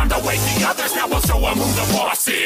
time to wake the others. Now I'll show them who the boss is.